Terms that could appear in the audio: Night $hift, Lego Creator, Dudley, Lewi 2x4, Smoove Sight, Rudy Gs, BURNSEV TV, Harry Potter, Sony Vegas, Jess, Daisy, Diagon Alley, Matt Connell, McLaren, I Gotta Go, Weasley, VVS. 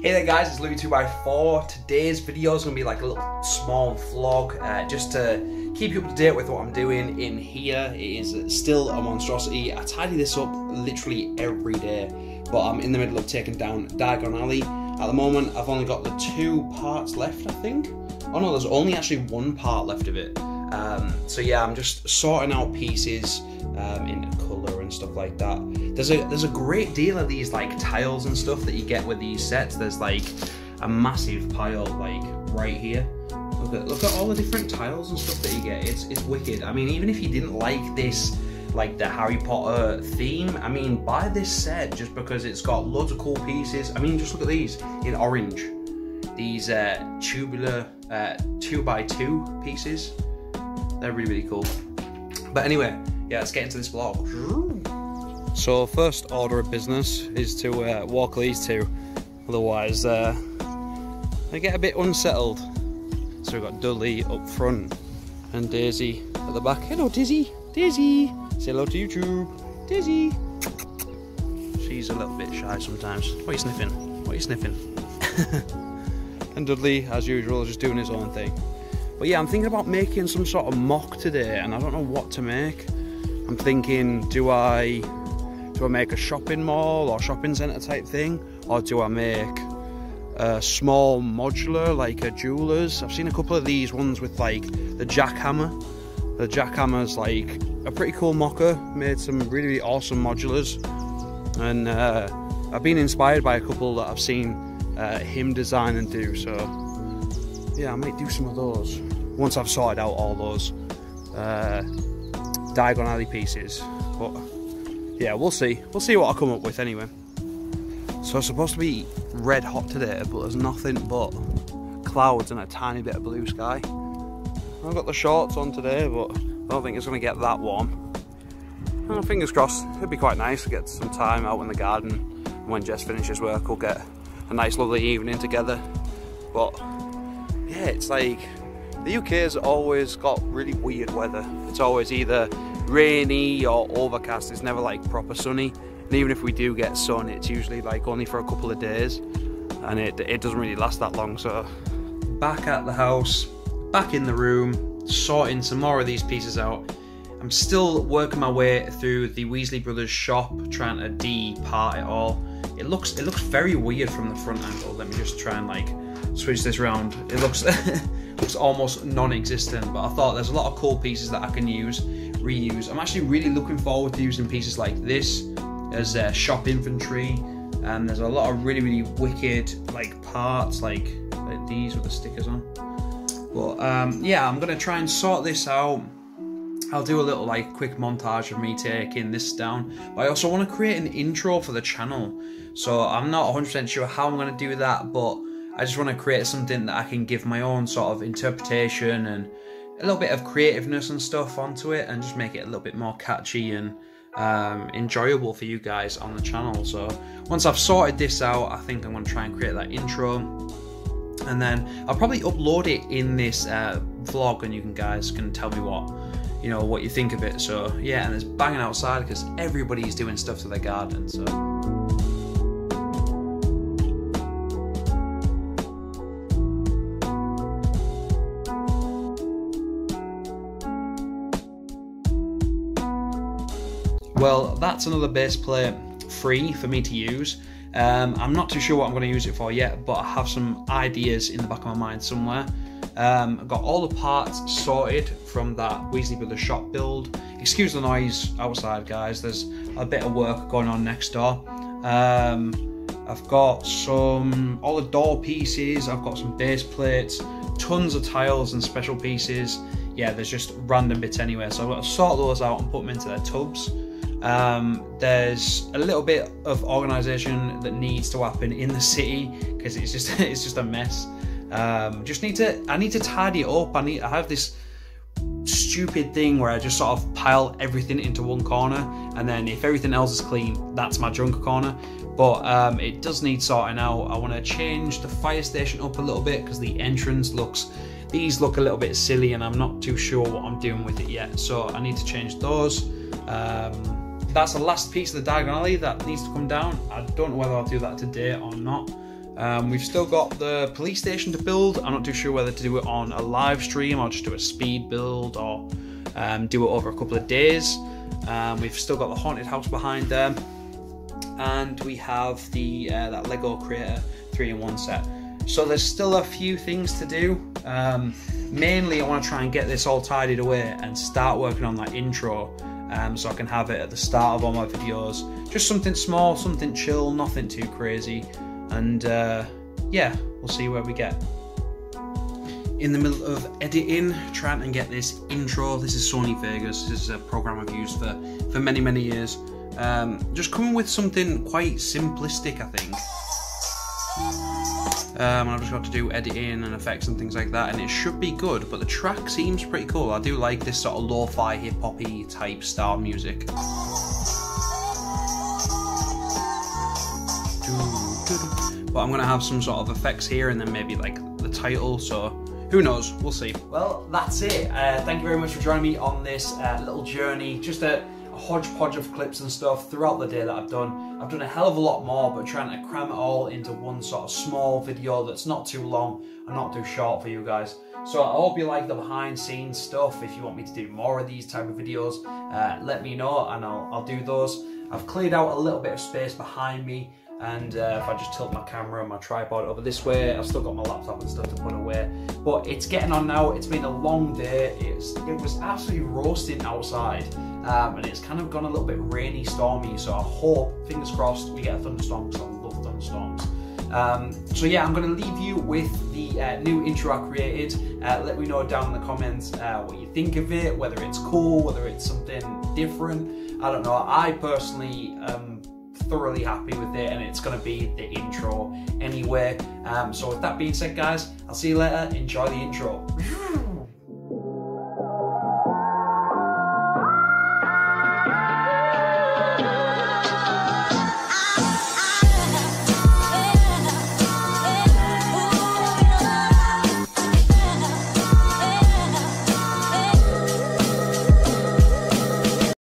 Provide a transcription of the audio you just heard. Hey there guys, it's Lewi 2x4. Today's video is going to be like a little small vlog just to keep you up to date with what I'm doing in here. It is still a monstrosity. I tidy this up literally every day, but I'm in the middle of taking down Diagon Alley. At the moment, I've only got the two parts left, I think. Oh no, there's only actually one part left of it. So yeah, I'm just sorting out pieces into colour and stuff like that. There's a great deal of these like tiles and stuff that you get with these sets. There's like a massive pile like right here. Look at all the different tiles and stuff that you get. It's wicked. I mean, even if you didn't like this, like the Harry Potter theme, I mean, buy this set just because it's got loads of cool pieces. I mean, just look at these in orange. These tubular 2x2 pieces. They're really, really cool. But anyway, yeah, let's get into this vlog. So first order of business is to walk these two, otherwise they get a bit unsettled. So we've got Dudley up front and Daisy at the back. Hello Dizzy, Daisy, say hello to YouTube, Daisy. She's a little bit shy sometimes. What are you sniffing? What are you sniffing? And Dudley, as usual, just doing his own thing. But yeah, I'm thinking about making some sort of mock today, and I don't know what to make. I'm thinking, do I make a shopping mall or shopping centre type thing? Or do I make a small modular, like a jeweler's? I've seen a couple of these ones with like the jackhammer. The jackhammer's like a pretty cool mocker, made some really, really awesome modulars. And I've been inspired by a couple that I've seen him design and do, so yeah, I might do some of those once I've sorted out all those Diagon Alley pieces. But yeah, we'll see what I come up with anyway. So it's supposed to be red hot today, but there's nothing but clouds and a tiny bit of blue sky. I've got the shorts on today, but I don't think it's going to get that warm. Well, fingers crossed, it'd be quite nice to get some time out in the garden. And when Jess finishes work, we'll get a nice lovely evening together. But yeah, it's like the UK's always got really weird weather. It's always either rainy or overcast. It's never like proper sunny, and even if we do get sun, it's usually like only for a couple of days, and it doesn't really last that long. So back at the house, back in the room, sorting some more of these pieces out. I'm still working my way through the Weasley brothers shop, trying to de-part it all. It looks very weird from the front angle. Let me just try and like switch this round. It looks looks almost non-existent, but I thought there's a lot of cool pieces that I can use, reuse. I'm actually really looking forward to using pieces like this as shop infantry, and there's a lot of really, really wicked like parts like these with the stickers on. But yeah, I'm gonna try and sort this out. I'll do a little like quick montage of me taking this down, but I also want to create an intro for the channel, so I'm not 100% sure how I'm going to do that, but I just want to create something that I can give my own sort of interpretation and a little bit of creativeness and stuff onto it, and just make it a little bit more catchy and enjoyable for you guys on the channel. So once I've sorted this out, I think I'm going to try and create that intro, and then I'll probably upload it in this vlog, and you guys can tell me what you think of it. So yeah, and it's banging outside because everybody's doing stuff to their garden. So well, that's another base plate free for me to use. I'm not too sure what I'm going to use it for yet, but I have some ideas in the back of my mind somewhere. I've got all the parts sorted from that Weasley Brothers shop build. Excuse the noise outside, guys. There's a bit of work going on next door. I've got all the door pieces. I've got some base plates, tons of tiles and special pieces. Yeah, there's just random bits anywhere. So I've got to sort those out and put them into their tubs. There's a little bit of organisation that needs to happen in the city because it's just a mess. I need to tidy it up. I have this stupid thing where I just sort of pile everything into one corner, and then if everything else is clean, that's my junk corner. But it does need sorting out. I want to change the fire station up a little bit because the entrance these look a little bit silly, and I'm not too sure what I'm doing with it yet, so I need to change those. That's the last piece of the Diagon Alley that needs to come down. I don't know whether I'll do that today or not. We've still got the police station to build. I'm not too sure whether to do it on a live stream or just do a speed build or do it over a couple of days. We've still got the haunted house behind them, and we have the that Lego Creator 3-in-1 set. So there's still a few things to do. Mainly I want to try and get this all tidied away and start working on that intro, so I can have it at the start of all my videos. Just something small, something chill, nothing too crazy. And yeah, we'll see where we get. In the middle of editing, trying to get this intro. This is Sony Vegas. This is a program I've used for many years. Just coming with something quite simplistic, I think. I've just got to do editing and effects and things like that, and it should be good, but the track seems pretty cool. I do like this sort of lo-fi, hip-hoppy type style music. But I'm going to have some sort of effects here and then maybe like the title, so who knows, we'll see. Well, that's it. Thank you very much for joining me on this little journey, just a hodgepodge of clips and stuff throughout the day that I've done. I've done a hell of a lot more, but trying to cram it all into one sort of small video that's not too long and not too short for you guys. So I hope you like the behind scenes stuff. If you want me to do more of these type of videos, let me know and I'll do those. I've cleared out a little bit of space behind me, and if I just tilt my camera and my tripod over this way, I've still got my laptop and stuff to put away. But it's getting on now, it's been a long day, it was absolutely roasting outside, and it's kind of gone a little bit rainy, stormy, so I hope, fingers crossed, we get a thunderstorm, because I love thunderstorms. So yeah, I'm going to leave you with the new intro I created. Let me know down in the comments what you think of it, whether it's cool, whether it's something different, I don't know. I personally thoroughly happy with it, and it's going to be the intro anyway. So with that being said, guys, I'll see you later. Enjoy the intro.